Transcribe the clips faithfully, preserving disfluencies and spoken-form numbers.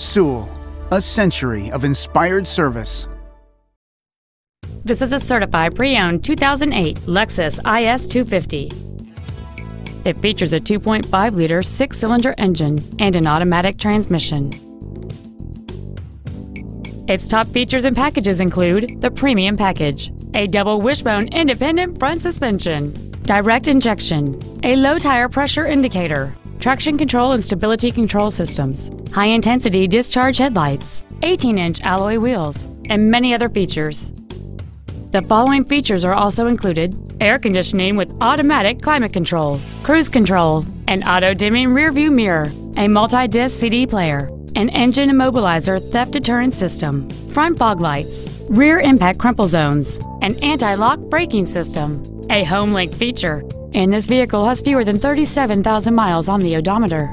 Sewell, a century of inspired service. This is a certified pre-owned two thousand eight Lexus I S two fifty. It features a two point five liter six-cylinder engine and an automatic transmission. Its top features and packages include the premium package, a double wishbone independent front suspension, direct injection, a low tire pressure indicator, traction control and stability control systems, high-intensity discharge headlights, eighteen inch alloy wheels, and many other features. The following features are also included: air conditioning with automatic climate control, cruise control, an auto-dimming rearview mirror, a multi-disc C D player, an engine immobilizer theft deterrent system, front fog lights, rear impact crumple zones, an anti-lock braking system, a HomeLink feature, and this vehicle has fewer than thirty-seven thousand miles on the odometer.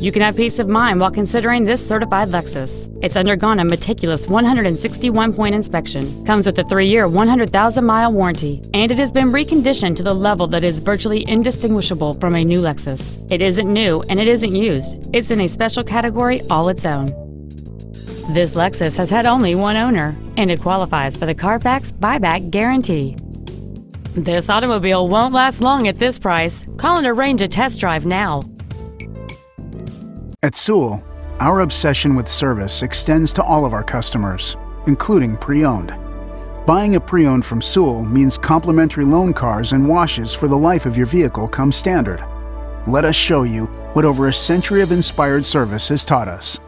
You can have peace of mind while considering this certified Lexus. It's undergone a meticulous one hundred sixty-one point inspection, comes with a three year, one hundred thousand mile warranty, and it has been reconditioned to the level that is virtually indistinguishable from a new Lexus. It isn't new and it isn't used. It's in a special category all its own. This Lexus has had only one owner, and it qualifies for the Carfax buyback guarantee. This automobile won't last long at this price. Call and arrange a test drive now. At Sewell, our obsession with service extends to all of our customers, including pre-owned. Buying a pre-owned from Sewell means complimentary loan cars and washes for the life of your vehicle come standard. Let us show you what over a century of inspired service has taught us.